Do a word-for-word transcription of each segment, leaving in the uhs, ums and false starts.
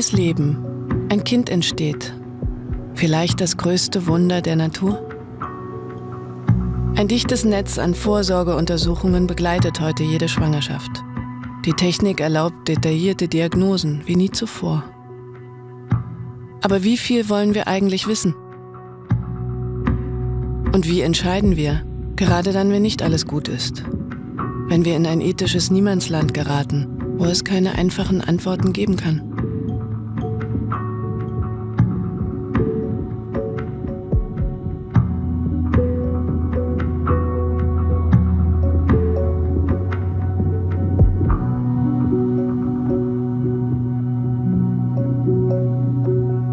neues Leben, ein Kind entsteht. Vielleicht das größte Wunder der Natur? Ein dichtes Netz an Vorsorgeuntersuchungen begleitet heute jede Schwangerschaft. Die Technik erlaubt detaillierte Diagnosen wie nie zuvor. Aber wie viel wollen wir eigentlich wissen? Und wie entscheiden wir, gerade dann, wenn nicht alles gut ist? Wenn wir in ein ethisches Niemandsland geraten, wo es keine einfachen Antworten geben kann?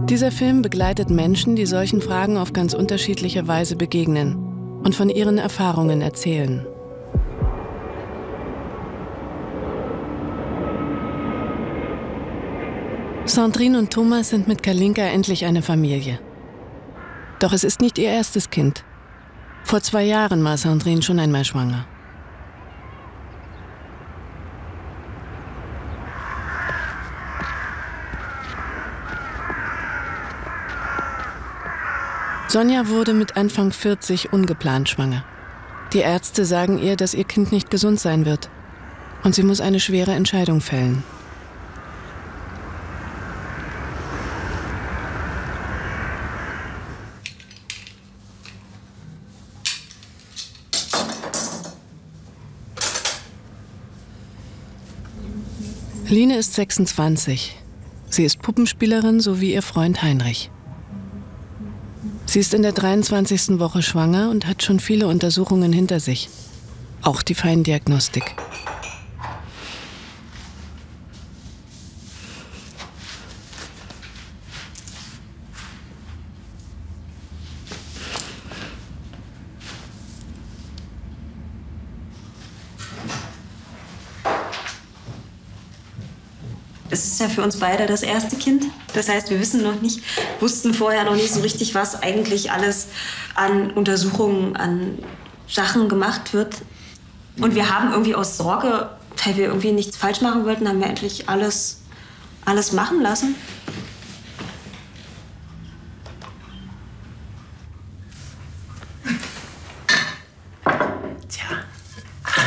Dieser Film begleitet Menschen, die solchen Fragen auf ganz unterschiedliche Weise begegnen und von ihren Erfahrungen erzählen. Sandrine und Thomas sind mit Kalinka endlich eine Familie. Doch es ist nicht ihr erstes Kind. Vor zwei Jahren war Sandrine schon einmal schwanger. Sonja wurde mit Anfang vierzig ungeplant schwanger. Die Ärzte sagen ihr, dass ihr Kind nicht gesund sein wird. Und sie muss eine schwere Entscheidung fällen. Line ist sechsundzwanzig. Sie ist Puppenspielerin, so wie ihr Freund Heinrich. Sie ist in der dreiundzwanzigsten Woche schwanger und hat schon viele Untersuchungen hinter sich. Auch die Feindiagnostik. Es ist ja für uns beide das erste Kind. Das heißt, wir wissen noch nicht, wussten vorher noch nicht so richtig, was eigentlich alles an Untersuchungen, an Sachen gemacht wird. Und wir haben irgendwie aus Sorge, weil wir irgendwie nichts falsch machen wollten, haben wir endlich alles, alles machen lassen. Tja,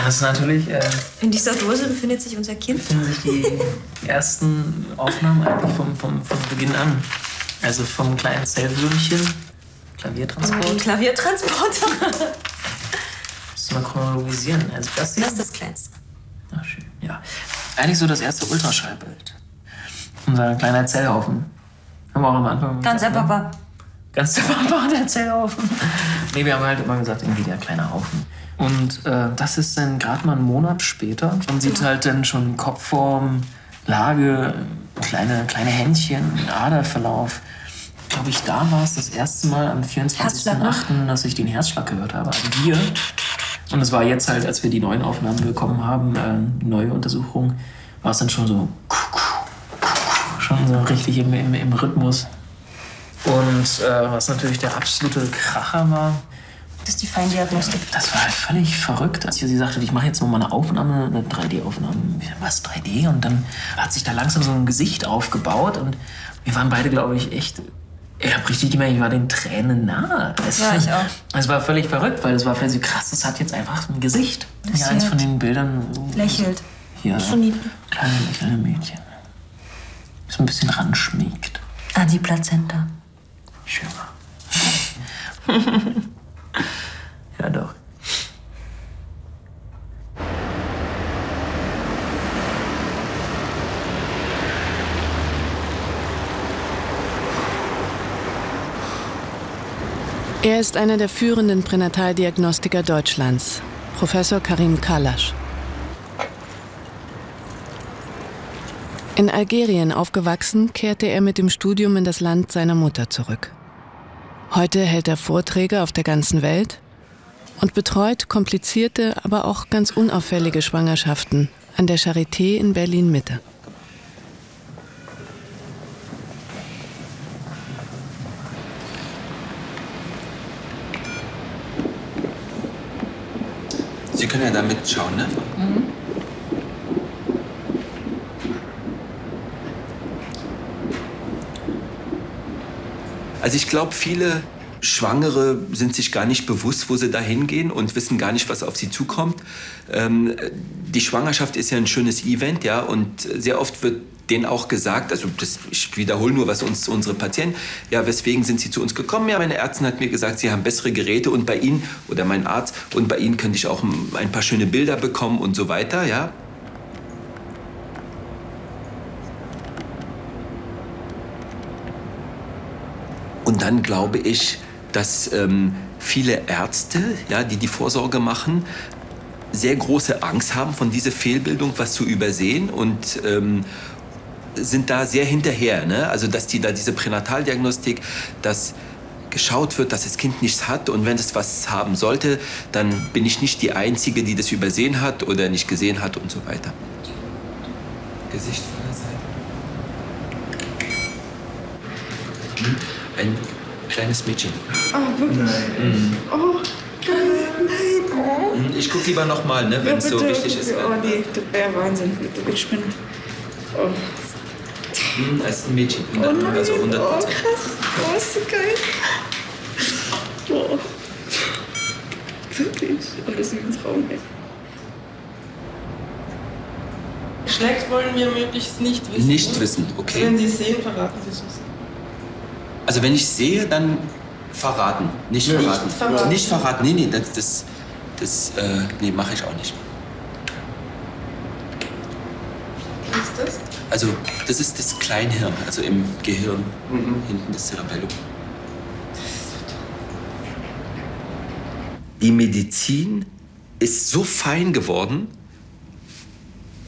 das ist natürlich... Äh In dieser Dose befindet sich unser Kind. Befinden sich die ersten Aufnahmen eigentlich vom, vom, vom Beginn an. Also vom kleinen Zellwürmchen, Klaviertransport. Oh, Klaviertransport. Müssen wir chronologisieren. Also das, das ist das Kleinste. Ach, schön. Ja. Eigentlich so das erste Ultraschallbild. Unser kleiner Zellhaufen. Haben wir auch am Anfang Ganz gesagt, der Papa. Ne? Ganz der Papa, der Zellhaufen. Nee, wir haben halt immer gesagt, irgendwie der kleine Haufen. Und äh, das ist dann gerade mal einen Monat später. Man sieht halt dann schon Kopfform, Lage, kleine, kleine Händchen, Aderverlauf. Glaube ich, da war es das erste Mal am vierundzwanzigsten achten, dass ich den Herzschlag gehört habe. Also wir, und es war jetzt halt, als wir die neuen Aufnahmen bekommen haben, äh, neue Untersuchung, war es dann schon so, schon so richtig im, im, im Rhythmus. Und äh, was natürlich der absolute Kracher war, das ist die Feindiagnostik. Das war halt völlig verrückt. Als sie sagte, ich mache jetzt noch mal eine Aufnahme, eine drei D Aufnahme. Was, drei D? Und dann hat sich da langsam so ein Gesicht aufgebaut. Und wir waren beide, glaube ich, echt... Ich habe richtig gemerkt, ich war den Tränen nahe. Das war ich auch. Es war völlig verrückt, weil das war völlig so krass. Das hat jetzt einfach ein Gesicht. Das ja, eins von den Bildern... Lächelt. Hier, so niedlich. Kleine lächelnde Mädchen. So ein bisschen ranschmiegt. An die Plazenta. Schöner. Ja, doch. Er ist einer der führenden Pränataldiagnostiker Deutschlands, Professor Karim Kalasch. In Algerien aufgewachsen, kehrte er mit dem Studium in das Land seiner Mutter zurück. Heute hält er Vorträge auf der ganzen Welt und betreut komplizierte, aber auch ganz unauffällige Schwangerschaften an der Charité in Berlin-Mitte. Sie können ja da mitschauen, ne? Mhm. Also ich glaube, viele Schwangere sind sich gar nicht bewusst, wo sie da hingehen und wissen gar nicht, was auf sie zukommt. Ähm, die Schwangerschaft ist ja ein schönes Event, ja, und sehr oft wird denen auch gesagt, also das, ich wiederhole nur, was uns unsere Patienten, ja, weswegen sind sie zu uns gekommen? Ja, meine Ärztin hat mir gesagt, sie haben bessere Geräte und bei ihnen, oder mein Arzt, und bei ihnen könnte ich auch ein paar schöne Bilder bekommen und so weiter, ja. Und dann glaube ich, dass ähm, viele Ärzte, ja, die die Vorsorge machen, sehr große Angst haben, von dieser Fehlbildung was zu übersehen und ähm, sind da sehr hinterher, ne? Also dass die da diese Pränataldiagnostik, dass geschaut wird, dass das Kind nichts hat und wenn es was haben sollte, dann bin ich nicht die Einzige, die das übersehen hat oder nicht gesehen hat und so weiter. Gesicht von der Seite. Hm? Ein kleines Mädchen. Oh, wirklich? Nein. Mhm. Oh, nein. Oh. Ich gucke lieber nochmal, ne, wenn es ja, so wichtig ist. Oh, nee, das wäre Wahnsinn. Bitte, ich bin... Oh. Mhm, das ist ein Mädchen. hundert, oh, nein. Also hundert Prozent. Oh, krass. Oh, ist so geil. Oh. Wirklich. Oh, das ist ein Traum, ey. Schlecht wollen wir möglichst nicht wissen. Nicht wissen, okay. Wenn Sie es sehen, verraten Sie es uns. Also wenn ich sehe, dann verraten, nicht ja, verraten. Nicht verraten. Nicht verraten, nee, nee, das, das, das äh, nee, mache ich auch nicht. Was ist das? Also das ist das Kleinhirn, also im Gehirn, mhm. Hinten das Cerebellum. Die Medizin ist so fein geworden,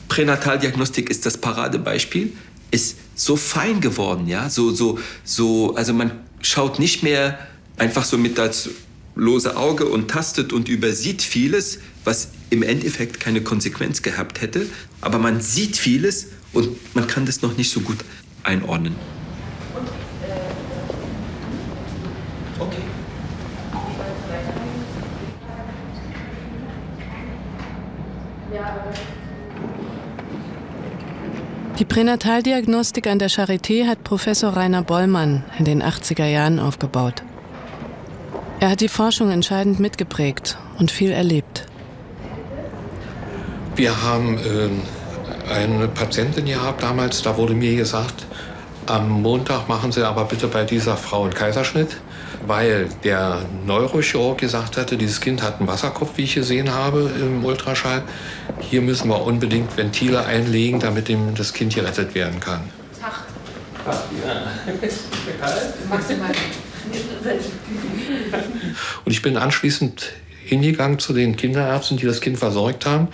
Pränataldiagnostik ist das Paradebeispiel, ist so fein geworden, ja, so, so, so, also man schaut nicht mehr einfach so mit das lose Auge und tastet und übersieht vieles, was im Endeffekt keine Konsequenz gehabt hätte, aber man sieht vieles und man kann das noch nicht so gut einordnen. Okay. Ja. Die Pränataldiagnostik an der Charité hat Professor Rainer Bollmann in den achtziger Jahren aufgebaut. Er hat die Forschung entscheidend mitgeprägt und viel erlebt. Wir haben äh, eine Patientin gehabt damals, da wurde mir gesagt, am Montag machen Sie aber bitte bei dieser Frau einen Kaiserschnitt, weil der Neurochirurg gesagt hatte, dieses Kind hat einen Wasserkopf, wie ich gesehen habe im Ultraschall. Hier müssen wir unbedingt Ventile einlegen, damit dem das Kind gerettet werden kann. Tag. Und ich bin anschließend hingegangen zu den Kinderärzten, die das Kind versorgt haben.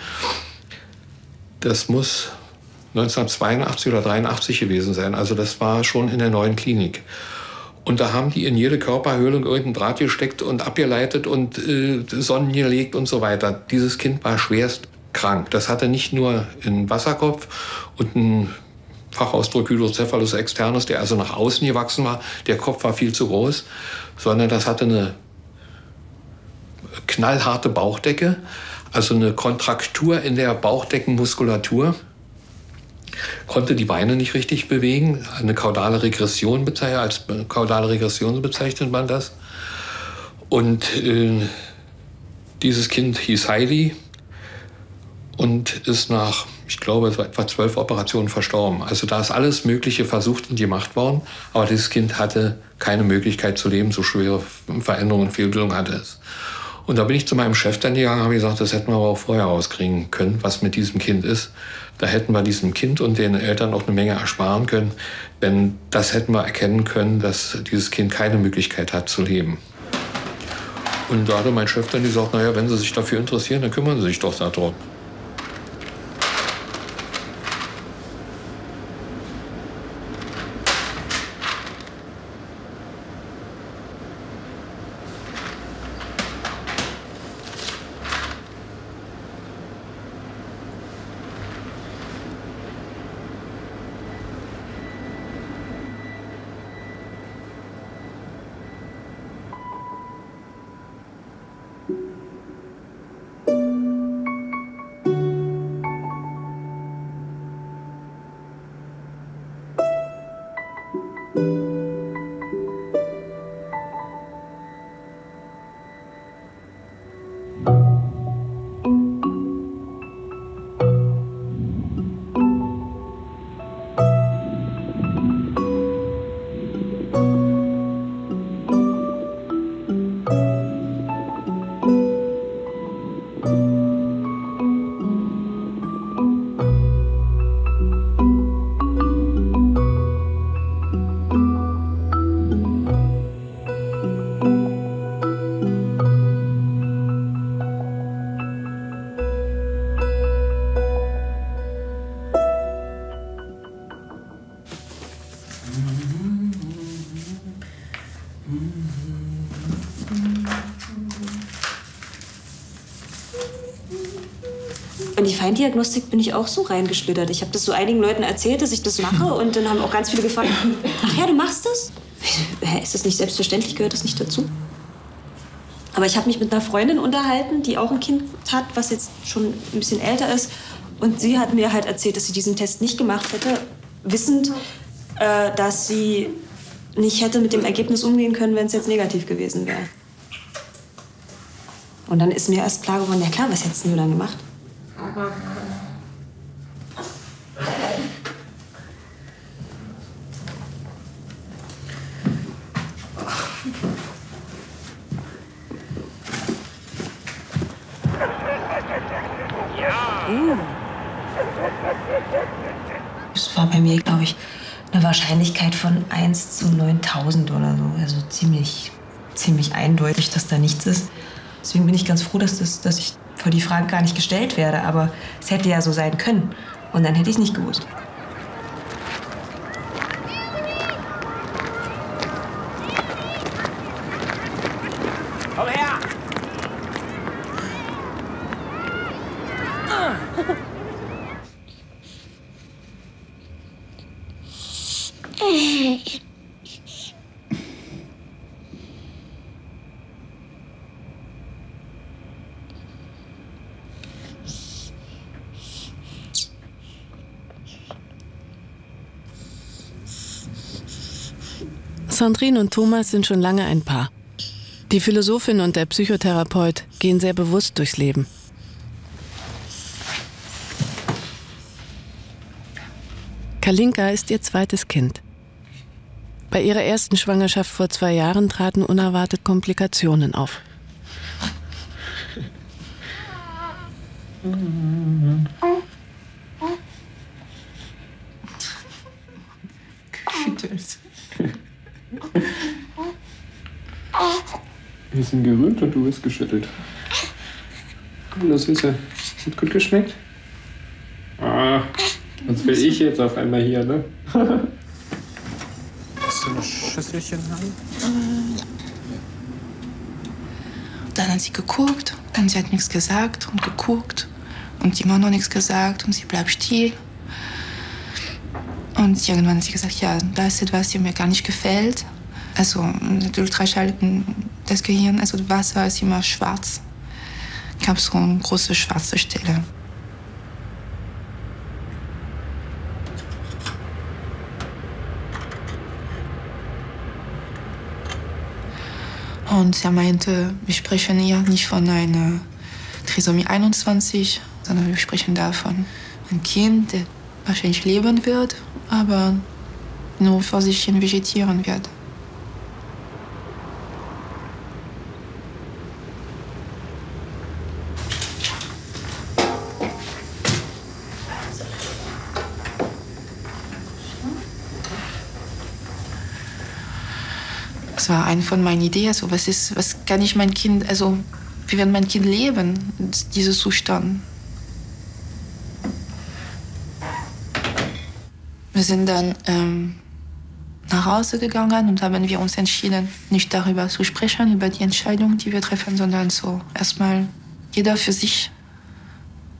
Das muss neunzehnhundertzweiundachtzig oder neunzehnhundertdreiundachtzig gewesen sein. Also das war schon in der neuen Klinik. Und da haben die in jede Körperhöhlung irgendeinen Draht gesteckt und abgeleitet und äh, Sonnen gelegt und so weiter. Dieses Kind war schwerst krank. Das hatte nicht nur einen Wasserkopf und einen Fachausdruck Hydrocephalus externus, der also nach außen gewachsen war. Der Kopf war viel zu groß, sondern das hatte eine knallharte Bauchdecke, also eine Kontraktur in der Bauchdeckenmuskulatur. Konnte die Beine nicht richtig bewegen, eine kaudale Regression bezeichnet, als kaudale Regression bezeichnet man das. Und äh, dieses Kind hieß Heidi und ist nach, ich glaube, etwa zwölf Operationen verstorben. Also da ist alles Mögliche versucht und gemacht worden, aber dieses Kind hatte keine Möglichkeit zu leben, so schwere Veränderungen und Fehlbildungen hatte es. Und da bin ich zu meinem Chef dann gegangen und habe gesagt, das hätten wir aber auch vorher rauskriegen können, was mit diesem Kind ist. Da hätten wir diesem Kind und den Eltern auch eine Menge ersparen können, denn das hätten wir erkennen können, dass dieses Kind keine Möglichkeit hat zu leben. Und da hatte mein Chef dann gesagt, naja, wenn Sie sich dafür interessieren, dann kümmern Sie sich doch darum. In die Feindiagnostik bin ich auch so reingeschlittert. Ich habe das so einigen Leuten erzählt, dass ich das mache. Und dann haben auch ganz viele gefragt, ach ja, du machst das? Ist das nicht selbstverständlich? Gehört das nicht dazu? Aber ich habe mich mit einer Freundin unterhalten, die auch ein Kind hat, was jetzt schon ein bisschen älter ist. Und sie hat mir halt erzählt, dass sie diesen Test nicht gemacht hätte, wissend, äh, dass sie nicht hätte mit dem Ergebnis umgehen können, wenn es jetzt negativ gewesen wäre. Und dann ist mir erst klar geworden, ja klar, was hättest du dann gemacht? Es war bei mir, glaube ich, eine Wahrscheinlichkeit von eins zu neuntausend oder so. Also ziemlich, ziemlich eindeutig, dass da nichts ist. Deswegen bin ich ganz froh, dass, das, dass ich vor die Frage gar nicht gestellt werde. Aber es hätte ja so sein können. Und dann hätte ich es nicht gewusst. Komm her! Sandrine und Thomas sind schon lange ein Paar. Die Philosophin und der Psychotherapeut gehen sehr bewusst durchs Leben. Kalinka ist ihr zweites Kind. Bei ihrer ersten Schwangerschaft vor zwei Jahren traten unerwartet Komplikationen auf. Wir sind gerührt und du wirst geschüttelt. Na Süße, hat gut geschmeckt? Ah, was will ich jetzt auf einmal hier, ne? Willst du noch Schüsselchen haben? Ja. Dann hat sie geguckt, dann sie hat nichts gesagt und geguckt. Und immer noch nichts gesagt und sie bleibt still. Und irgendwann hat sie gesagt, ja, da ist etwas, das mir gar nicht gefällt. Also natürlich dreischalten das Gehirn, also das Wasser ist immer schwarz. Es gab so eine große schwarze Stelle. Und er meinte, wir sprechen hier nicht von einer Trisomie einundzwanzig, sondern wir sprechen davon ein Kind, das wahrscheinlich leben wird, aber nur vor sich hin vegetieren wird. Das war eine von meinen Ideen. Also was ist, was kann ich mein Kind, also wie wird mein Kind leben, dieser Zustand? Wir sind dann ähm, nach Hause gegangen und haben wir uns entschieden, nicht darüber zu sprechen, über die Entscheidung, die wir treffen, sondern so erstmal jeder für sich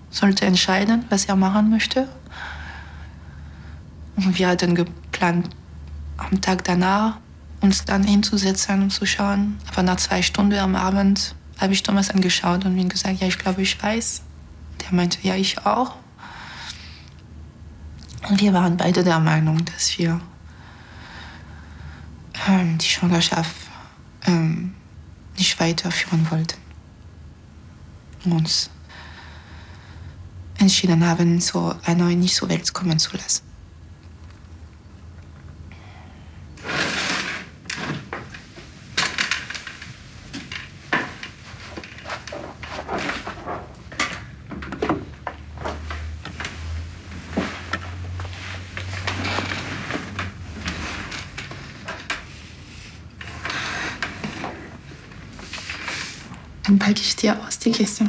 sollte entscheiden, was er machen möchte. Und wir hatten geplant, am Tag danach uns dann hinzusetzen und zu schauen. Aber nach zwei Stunden am Abend habe ich Thomas angeschaut und ihm gesagt, ja, ich glaube, ich weiß. Der meinte, ja, ich auch. Und wir waren beide der Meinung, dass wir ähm, die Schwangerschaft ähm, nicht weiterführen wollten. Und uns entschieden haben, so eine nicht zur Welt kommen zu lassen. Dann packe ich dir aus die Kiste.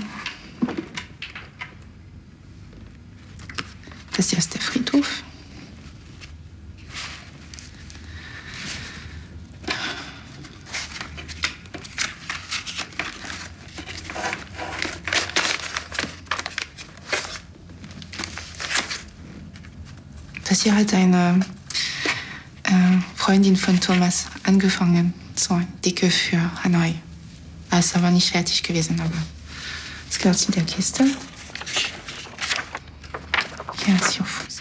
Das hier ist der Friedhof. dass sie halt eine äh, Freundin von Thomas angefangen, so eine Dicke für Hanoi. Als aber nicht fertig gewesen, aber es gehört zu der Kiste. Hier ist ihr Fuß.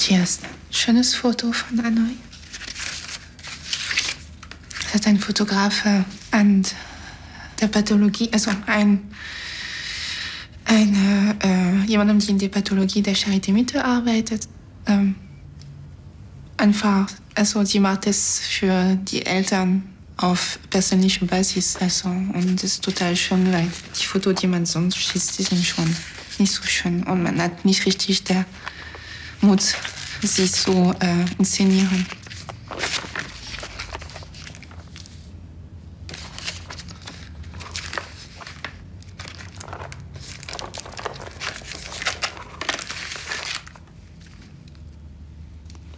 Hier ist ein schönes Foto von Hanoi. Das hat ein Fotograf an der Pathologie, also ein, eine, äh, jemandem, der in der Pathologie der Charité mitarbeitet. Ähm, einfach, also die macht es für die Eltern auf persönlicher Basis. Also, und das ist total schön, weil die Fotos, die man sonst schießt, die sind schon nicht so schön. Und man hat nicht richtig der Mut, sie so äh, inszenieren.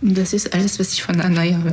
Und das ist alles, was ich von Hanoi habe.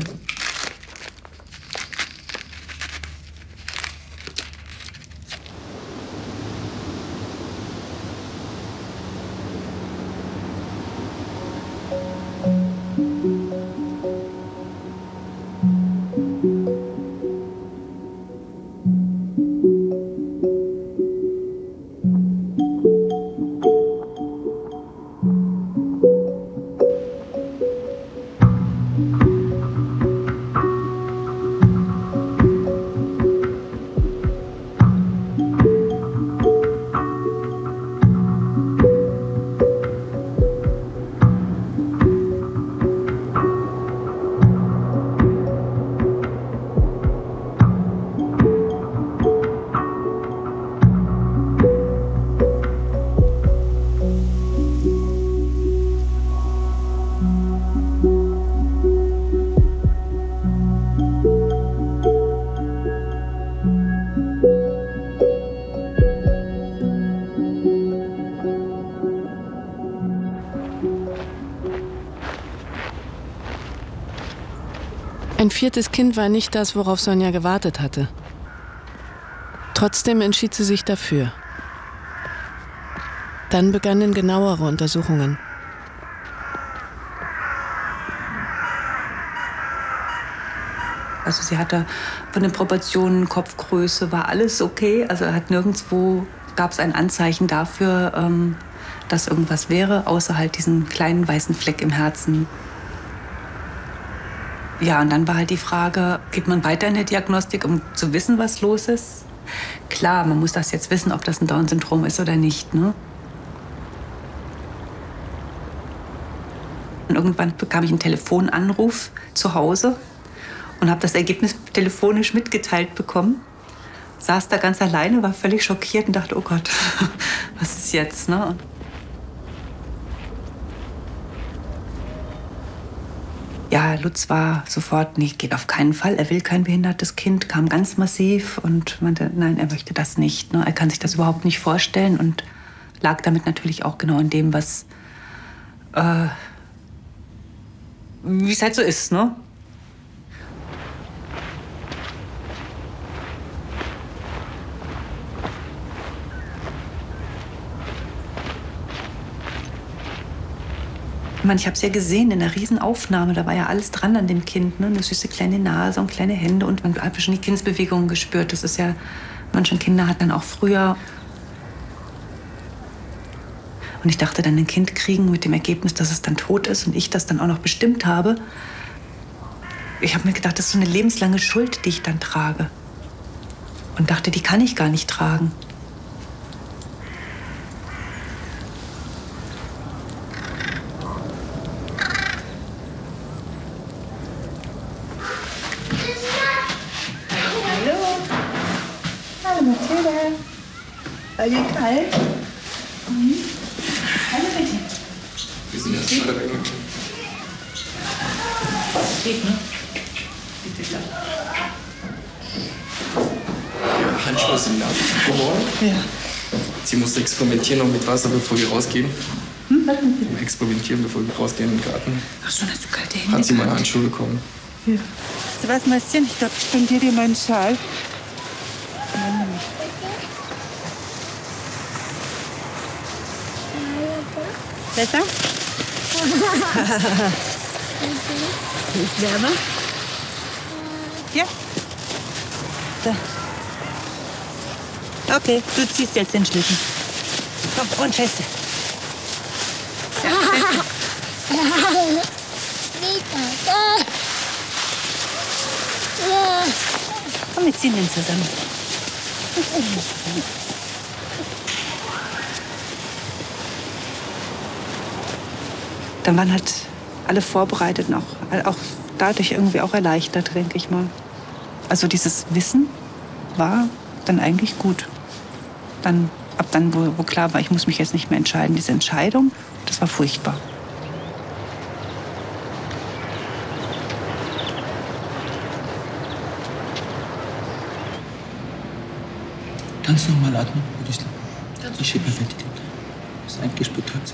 Ein viertes Kind war nicht das, worauf Sonja gewartet hatte. Trotzdem entschied sie sich dafür. Dann begannen genauere Untersuchungen. Also sie hatte von den Proportionen, Kopfgröße, war alles okay. Also hat nirgendwo, gab es ein Anzeichen dafür, ähm, dass irgendwas wäre, außer halt diesen kleinen weißen Fleck im Herzen. Ja, und dann war halt die Frage, geht man weiter in der Diagnostik, um zu wissen, was los ist? Klar, man muss das jetzt wissen, ob das ein Down-Syndrom ist oder nicht, ne? Und irgendwann bekam ich einen Telefonanruf zu Hause und habe das Ergebnis telefonisch mitgeteilt bekommen. Saß da ganz alleine, war völlig schockiert und dachte, oh Gott, was ist jetzt, ne? Ja, Lutz war sofort, nicht, geht auf keinen Fall, er will kein behindertes Kind, kam ganz massiv und meinte, nein, er möchte das nicht. Ne? Er kann sich das überhaupt nicht vorstellen und lag damit natürlich auch genau in dem, was, äh, wie es halt so ist, ne? Ich habe es ja gesehen in der Riesenaufnahme, da war ja alles dran an dem Kind. Ne? Eine süße kleine Nase und kleine Hände und man hat schon die Kindsbewegungen gespürt. Das ist ja, manche Kinder hat dann auch früher. Und ich dachte dann, ein Kind kriegen mit dem Ergebnis, dass es dann tot ist und ich das dann auch noch bestimmt habe. Ich habe mir gedacht, das ist so eine lebenslange Schuld, die ich dann trage. Und dachte, die kann ich gar nicht tragen. Hallo, kalt. Mhm. Hallo, bitte. Wir sind jetzt alle weggegangen. geht, ne? Bitte, ja. Handschuhe ja, sind abgebrochen. Ja. Sie musste experimentieren noch mit Wasser, bevor wir rausgehen. Hm? Experimentieren, bevor wir rausgehen im Garten. Ach, schon hast du kalte Hände. Hat sie meine Handschuhe bekommen. Ja. Weißt du was, Mäuschen? Ich glaube, ich spendiere dir meinen Schal. Besser? Ist wärmer? Ja. Da. Okay, du ziehst jetzt den Schlitten. Komm, und feste. Ja, feste. Komm, wir ziehen den zusammen. Dann waren halt alle vorbereitet und auch, auch dadurch irgendwie auch erleichtert, denke ich mal. Also dieses Wissen war dann eigentlich gut. Dann, ab dann, wo, wo klar war, ich muss mich jetzt nicht mehr entscheiden, diese Entscheidung, das war furchtbar. Ganz normal atmen, würde ich sagen. Ich habe perfekt. Das ist eigentlich betäubt.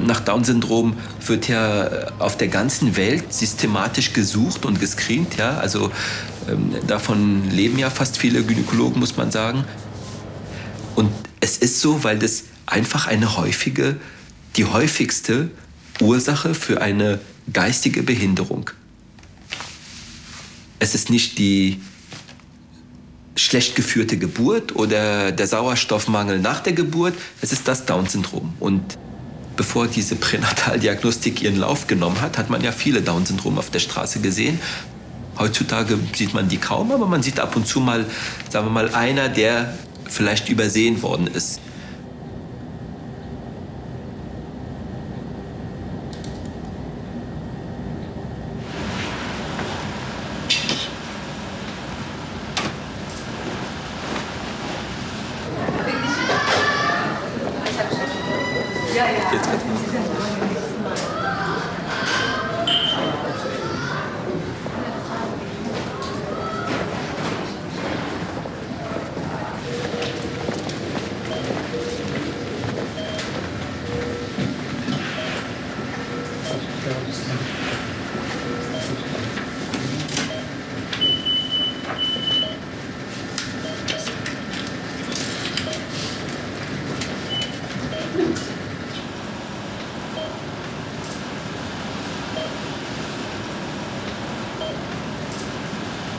Nach Down-Syndrom wird ja auf der ganzen Welt systematisch gesucht und gescreent. Ja? Also ähm, davon leben ja fast viele Gynäkologen, muss man sagen. Und es ist so, weil das einfach eine häufige, die häufigste Ursache für eine geistige Behinderung. Es ist nicht die schlecht geführte Geburt oder der Sauerstoffmangel nach der Geburt, es ist das Down-Syndrom. Und bevor diese Pränataldiagnostik ihren Lauf genommen hat, hat man ja viele Down-Syndrome auf der Straße gesehen. Heutzutage sieht man die kaum, aber man sieht ab und zu mal, sagen wir mal, einer, der vielleicht übersehen worden ist.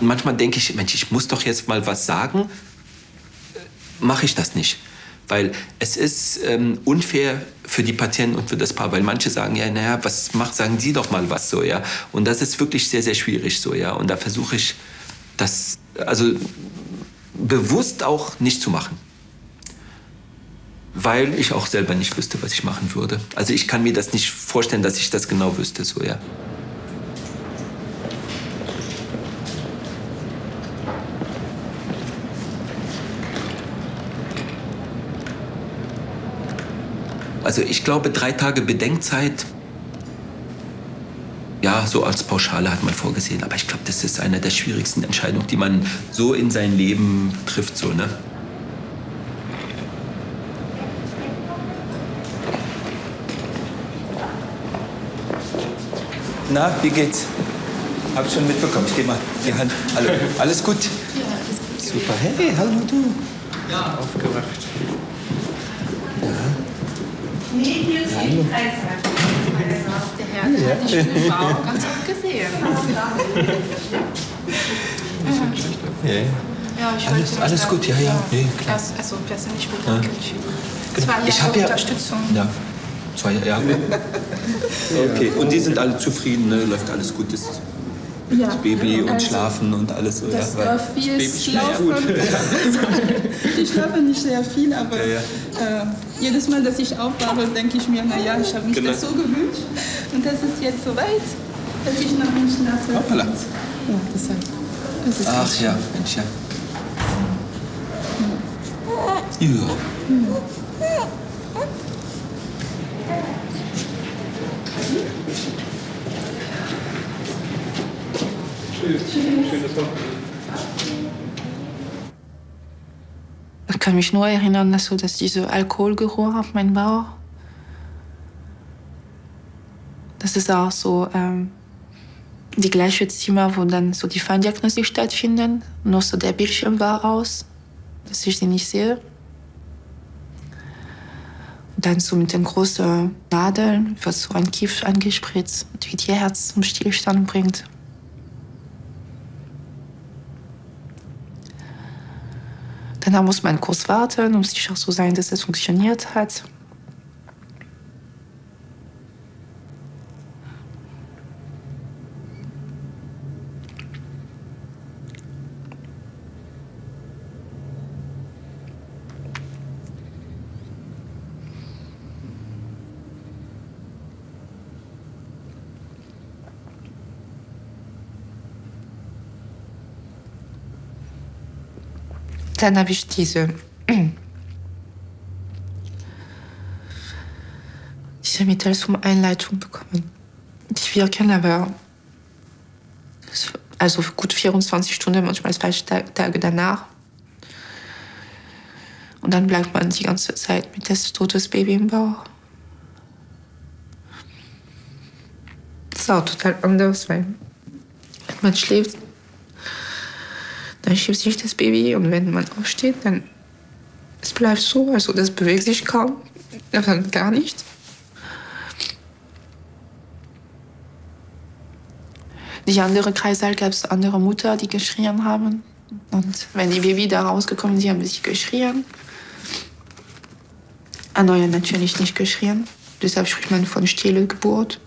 Manchmal denke ich, Mensch, ich muss doch jetzt mal was sagen, mache ich das nicht. Weil es ist ähm, unfair für die Patienten und für das Paar, weil manche sagen, ja, naja, was macht, sagen Sie doch mal was so, ja. Und das ist wirklich sehr, sehr schwierig so, ja. Und da versuche ich, das also bewusst auch nicht zu machen. Weil ich auch selber nicht wüsste, was ich machen würde. Also ich kann mir das nicht vorstellen, dass ich das genau wüsste, so, ja. Also ich glaube, drei Tage Bedenkzeit, ja, so als Pauschale hat man vorgesehen. Aber ich glaube, das ist eine der schwierigsten Entscheidungen, die man so in sein Leben trifft. So, ne? Na, wie geht's? Hab schon mitbekommen. Ich geh mal die Hand. Hallo. Alles gut? Ja, alles gut. Super. Hey, hallo du. Ja, aufgewacht. Nee, hier ist ein der Herr hat die schöne Frau ganz oft gesehen. Ja, ich alles, alles gut, ja, ja. Nee, klar. Also persönlich bedanke ich mich. Das war ja eine Unterstützung. Ja. Zwei Jahre. Okay, und die sind alle zufrieden, ne? Läuft alles gut. Das ja, Baby und also, Schlafen und alles so. Das ja, war viel das Schlafen. Ich schlafe nicht sehr viel, aber ja, ja. Äh, jedes Mal, dass ich aufwache, denke ich mir, naja, ich habe mich genau. das so gewöhnt. Und das ist jetzt soweit, dass ich noch nicht schlafe. Hoppala. Ja, das heißt, das ist ach ja, Mensch, ja. Ja. ja. ja. Ich kann mich nur erinnern, also, dass dieser Alkoholgeruch auf meinem Bauch, das ist auch so ähm, die gleiche Zimmer, wo dann so die Feindiagnostik stattfinden, nur so der Bildschirm war raus, dass ich den nicht sehe. Und dann so mit den großen Nadeln wird so ein Gift angespritzt, die die Herz zum Stillstand bringt. Dann muss man kurz warten, um sicher zu sein, dass es funktioniert hat. Dann habe ich diese, diese Mittel zum Einleitung bekommen. Die wirken aber also gut vierundzwanzig Stunden, manchmal zwei Tage danach. Und dann bleibt man die ganze Zeit mit das totes Baby im Bauch. Das ist auch total anders, weil wenn man schläft, dann schiebt sich das Baby und wenn man aufsteht, dann es bleibt so, also das bewegt sich kaum, aber gar nicht. Die andere Kreissaal gab es andere Mütter, die geschrien haben und wenn die Baby da rausgekommen sind, haben sie geschrien. Andere natürlich nicht geschrien, deshalb spricht man von stille Geburt.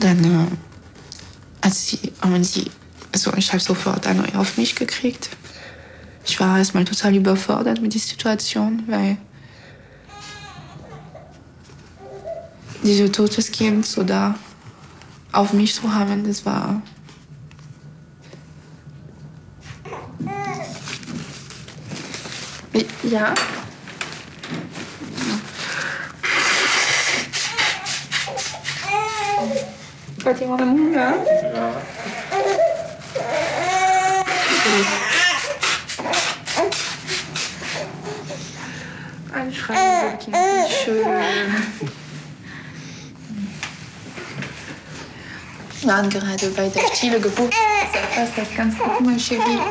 Dann äh, als sie, haben sie, also ich habe sofort eine auf mich gekriegt. Ich war erstmal total überfordert mit der Situation, weil dieses totes Kind so da auf mich zu haben, das war ja. Hat jemand Hunger? Ja. Anschreien, Kind, schön. Ja, und gerade bei der stille Geburt passt das ganz gut, mein Chéri.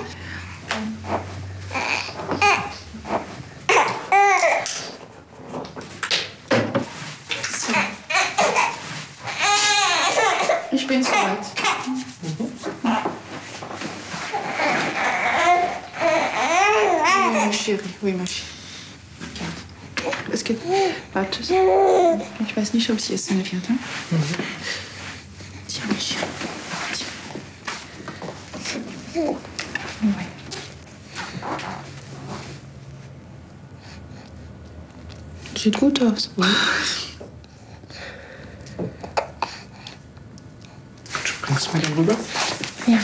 Es geht. Warte. Ich weiß nicht, ob sie essen wird. Ne? Mhm. Die habe ich. Sieht gut aus. Kannst du mir darüber? Ja.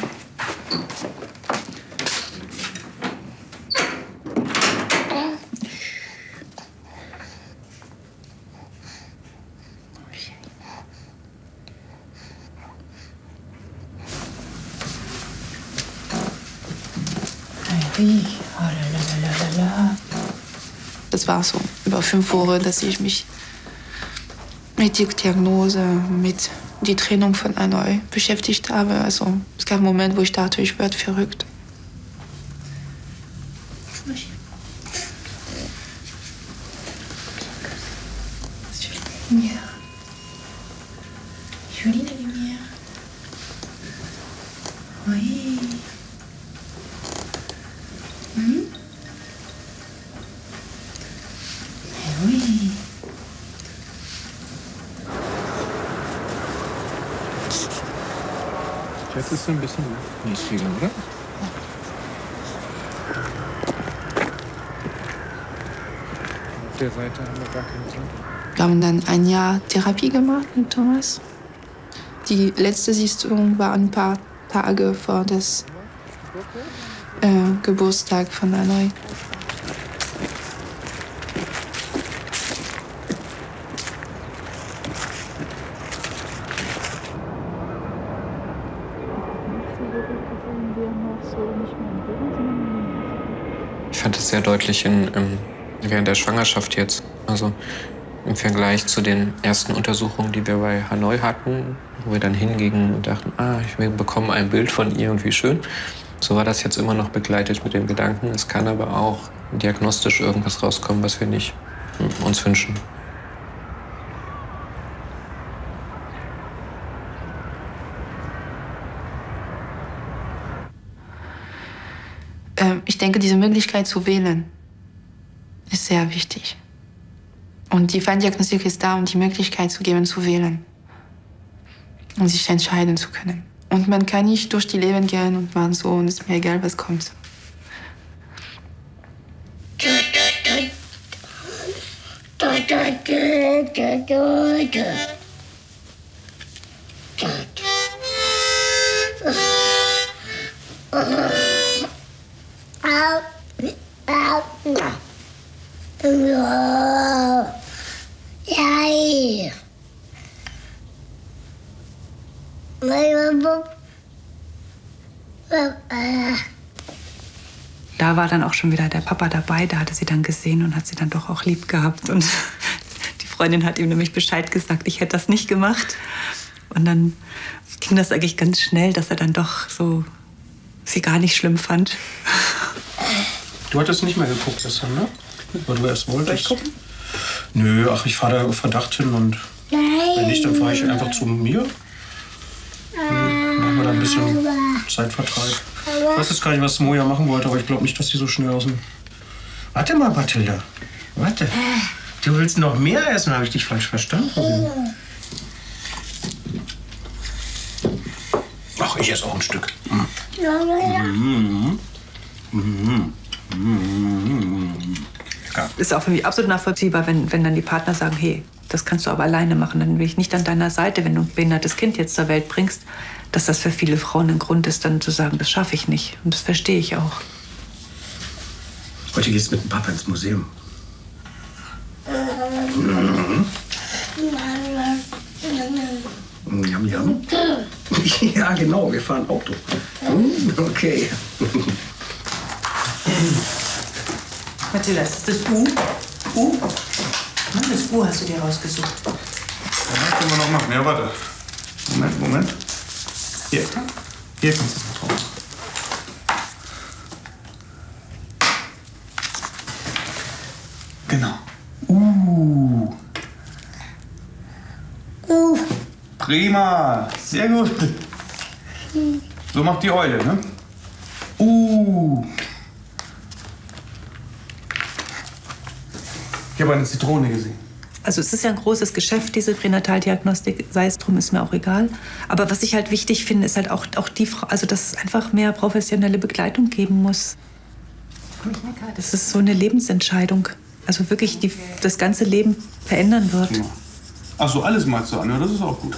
Das war so über fünf Uhr, dass ich mich mit der Diagnose, mit der Trennung von Hanoi beschäftigt habe. Also es gab einen Moment, wo ich dachte, ich werde verrückt. Das ist so ein bisschen niedrig, oder? Auf der Seite haben wir gar keine Zeit. Wir haben dann ein Jahr Therapie gemacht mit Thomas. Die letzte Sichtung war ein paar Tage vor dem äh, Geburtstag von Aloy. Ich fand es sehr deutlich in, in, während der Schwangerschaft jetzt. Also im Vergleich zu den ersten Untersuchungen, die wir bei Hanoi hatten, wo wir dann hingingen und dachten, ah, wir bekommen ein Bild von ihr und wie schön. So war das jetzt immer noch begleitet mit dem Gedanken, es kann aber auch diagnostisch irgendwas rauskommen, was wir nicht uns wünschen. Ich denke, diese Möglichkeit zu wählen ist sehr wichtig. Und die Feindiagnostik ist da, um die Möglichkeit zu geben, zu wählen. Um sich entscheiden zu können. Und man kann nicht durch die Leben gehen und machen so, und es ist mir egal, was kommt. Da war dann auch schon wieder der Papa dabei, da hatte sie dann gesehen und hat sie dann doch auch lieb gehabt. Und die Freundin hat ihm nämlich Bescheid gesagt, ich hätte das nicht gemacht. Und dann ging das eigentlich ganz schnell, dass er dann doch so sie gar nicht schlimm fand. Du hattest nicht mehr geguckt gestern, ne? Weil du erst wolltest. Soll ich gucken? Nö, ach, ich fahre da auf Verdacht hin und wenn nicht, dann fahre ich einfach zu mir. Dann machen wir da ein bisschen Zeitvertreib. Ich weiß jetzt gar nicht, was Moja machen wollte, aber ich glaube nicht, dass sie so schnell aus dem... Warte mal, Mathilda. Warte. Du willst noch mehr essen, habe ich dich falsch verstanden. Ach, ich esse auch ein Stück. Mhm. Mhm. Mhm. Ja. Ist auch für mich absolut nachvollziehbar, wenn, wenn dann die Partner sagen, hey, das kannst du aber alleine machen, dann bin ich nicht an deiner Seite, wenn du ein behindertes Kind jetzt zur Welt bringst, dass das für viele Frauen ein Grund ist, dann zu sagen, das schaffe ich nicht. Und das verstehe ich auch. Heute gehst du mit dem Papa ins Museum. Mhm. Jam, jam. Ja, genau, wir fahren Auto. Okay. Mathilda, ist das U? U? Das U hast du dir rausgesucht. Ja, können wir noch machen. Ja, warte. Moment, Moment. Hier. Hier kannst du es noch drauf. Genau. U. U. Prima. Sehr gut. So macht die Eule, ne? U. Ich habe eine Zitrone gesehen. Also es ist ja ein großes Geschäft, diese Pränataldiagnostik, sei es drum, ist mir auch egal. Aber was ich halt wichtig finde, ist halt auch, auch die Frau, also dass es einfach mehr professionelle Begleitung geben muss. Das ist so eine Lebensentscheidung, also wirklich die, das ganze Leben verändern wird. Ja. Ach so, alles mal zu an, ja, das ist auch gut.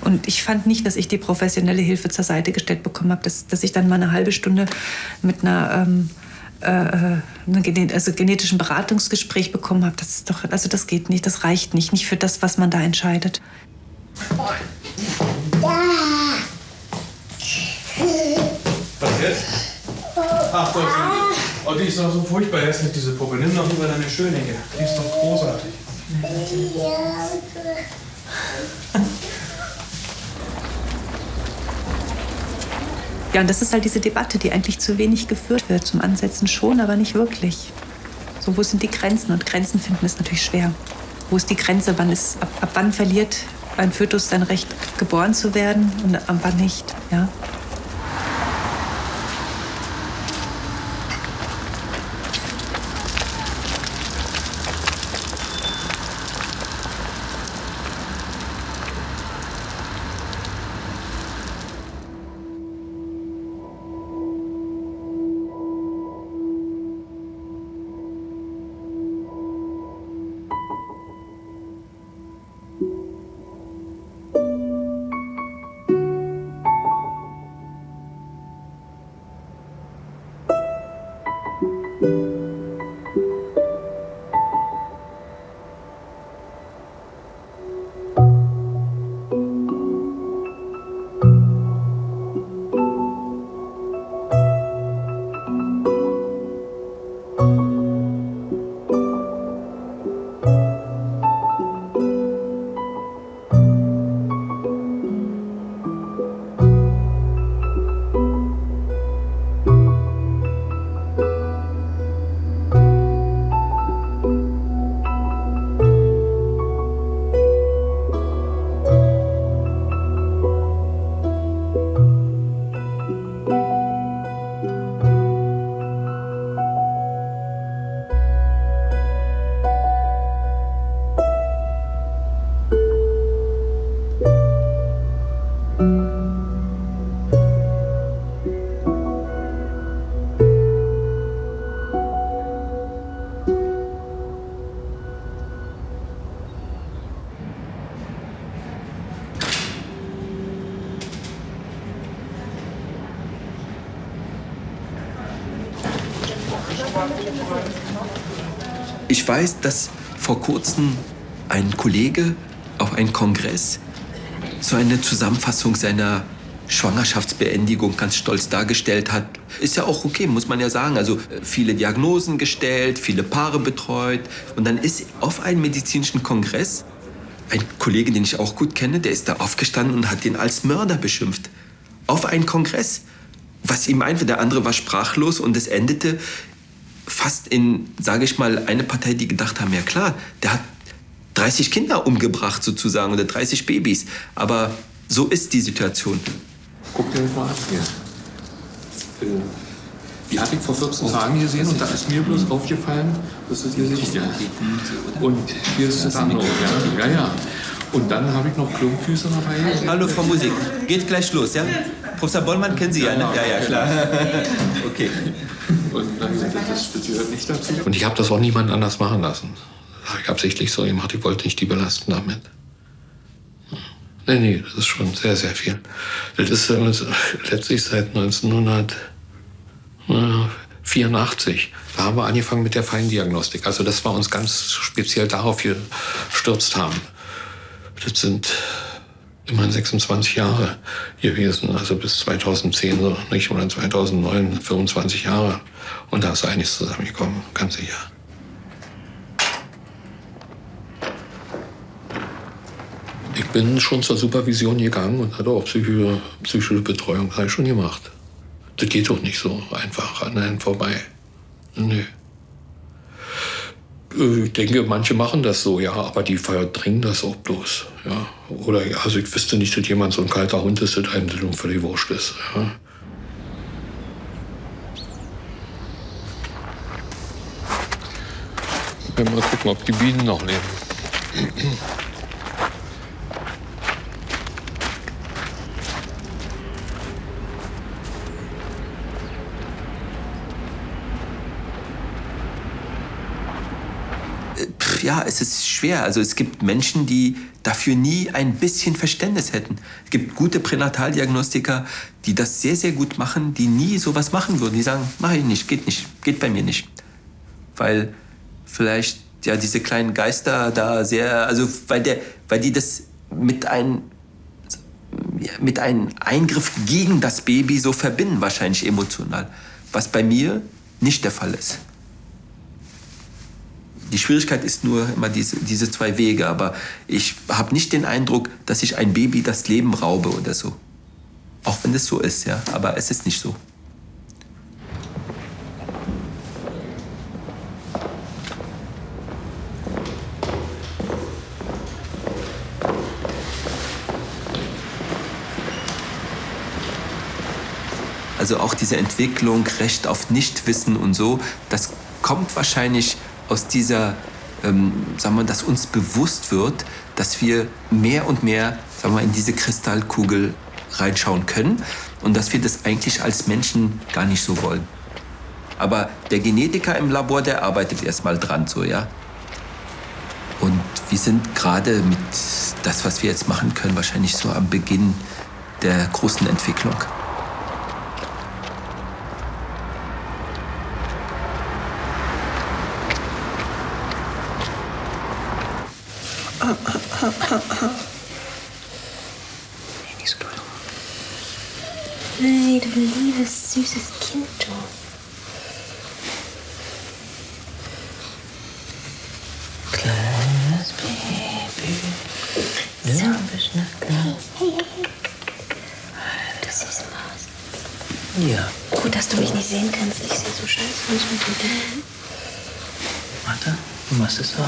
Und ich fand nicht, dass ich die professionelle Hilfe zur Seite gestellt bekommen habe, dass, dass ich dann mal eine halbe Stunde mit einer, ähm, äh, einem also genetischen Beratungsgespräch bekommen habe. Das ist doch, also das geht nicht, das reicht nicht, nicht für das, was man da entscheidet. Was jetzt? Ach Gott, oh, die ist doch so furchtbar hässlich, diese Puppe. Nimm doch lieber deine Schönecke. Die ist doch großartig. Ja, und das ist halt diese Debatte, die eigentlich zu wenig geführt wird. Zum Ansetzen schon, aber nicht wirklich. So, wo sind die Grenzen? Und Grenzen finden ist natürlich schwer. Wo ist die Grenze? Wann ist, ab, ab wann verliert ein Fötus sein Recht, geboren zu werden und ab wann nicht? Ja? Ich weiß, dass vor kurzem ein Kollege auf einem Kongress so eine Zusammenfassung seiner Schwangerschaftsbeendigung ganz stolz dargestellt hat. Ist ja auch okay, muss man ja sagen. Also viele Diagnosen gestellt, viele Paare betreut. Und dann ist auf einem medizinischen Kongress ein Kollege, den ich auch gut kenne, der ist da aufgestanden und hat den als Mörder beschimpft. Auf einen Kongress. Was ihm einfällt, der andere war sprachlos und es endete fast in, sage ich mal, eine Partei, die gedacht haben, ja klar, der hat dreißig Kinder umgebracht sozusagen oder dreißig Babys. Aber so ist die Situation. Guck dir das mal an hier. Die hatte ich vor vierzehn Tagen gesehen und da ist mir bloß aufgefallen, das ist ihr Gesicht. Ja. Und hier ist das andere. Ja, ja. Und dann habe ich noch Klumpfüße dabei. Hallo Frau Musik, geht gleich los, ja? Professor Bollmann kennen Sie ja, ne? Ja, ja, klar. Okay. Und dann gesagt, das gehört nicht dazu. Und ich habe das auch niemand anders machen lassen. Das habe ich absichtlich so gemacht, ich wollte nicht die belasten damit. Nee, nee, das ist schon sehr, sehr viel. Das ist letztlich seit neunzehnhundertvierundachtzig. Da haben wir angefangen mit der Feindiagnostik. Also dass wir uns ganz speziell darauf gestürzt haben. Das sind immerhin sechsundzwanzig Jahre gewesen, also bis zweitausendzehn so, nicht? Oder zweitausendneun, fünfundzwanzig Jahre. Und da ist einiges zusammengekommen, ganz sicher. Ich bin schon zur Supervision gegangen und hatte auch psychische, psychische Betreuung, das habe ich schon gemacht. Das geht doch nicht so einfach an einen vorbei. Nö. Ich denke, manche machen das so, ja, aber die verdrängen das auch bloß. Ja. Oder also ich wüsste nicht, dass jemand so ein kalter Hund ist, dass einem das völlig wurscht ist. Ja. Wir mal gucken, ob die Bienen noch leben. Ja, es ist schwer. Also es gibt Menschen, die dafür nie ein bisschen Verständnis hätten. Es gibt gute Pränataldiagnostiker, die das sehr, sehr gut machen, die nie sowas machen würden. Die sagen, mach ich nicht, geht nicht, geht bei mir nicht. Weil vielleicht ja diese kleinen Geister da sehr, also weil, der, weil die das mit einem, mit einem Eingriff gegen das Baby so verbinden, wahrscheinlich emotional. Was bei mir nicht der Fall ist. Die Schwierigkeit ist nur immer diese, diese zwei Wege, aber ich habe nicht den Eindruck, dass ich ein Baby das Leben raube oder so. Auch wenn das so ist, ja, aber es ist nicht so. Also auch diese Entwicklung, Recht auf Nichtwissen und so, das kommt wahrscheinlich aus dieser, ähm, sagen wir, dass uns bewusst wird, dass wir mehr und mehr, sagen wir, in diese Kristallkugel reinschauen können und dass wir das eigentlich als Menschen gar nicht so wollen. Aber der Genetiker im Labor, der arbeitet erstmal dran, so, ja. Und wir sind gerade mit das, was wir jetzt machen können, wahrscheinlich so am Beginn der großen Entwicklung. Nee, nicht so doll. Nee, du liebes, süßes Kind, du. Kleines Baby. So. Hey, hey, hey. Du siehst mal aus. Ja. Gut, dass du mich nicht sehen kannst. Ich sehe so scheiße aus mit dir. Warte, du machst es an. So.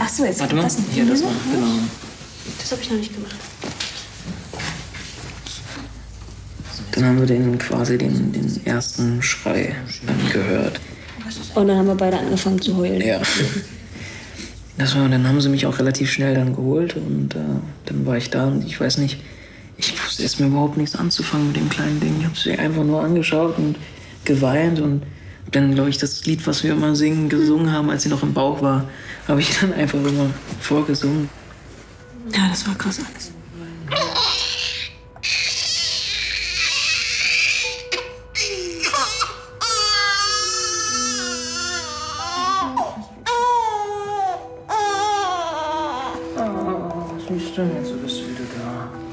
Ach so, jetzt. Warte mal. Das ja, das mal. Genau. Das habe ich noch nicht gemacht. Dann haben wir den quasi den, den ersten Schrei gehört. Und dann haben wir beide angefangen zu heulen. Ja. Das war, dann haben sie mich auch relativ schnell dann geholt und äh, dann war ich da und ich weiß nicht, ich wusste erst mir überhaupt nichts anzufangen mit dem kleinen Ding. Ich habe sie einfach nur angeschaut und geweint und dann, glaube ich, das Lied, was wir immer singen, gesungen haben, als sie noch im Bauch war, habe ich dann einfach immer vorgesungen. Ja, das war krass alles. Was ist denn jetzt? Du bist wieder da.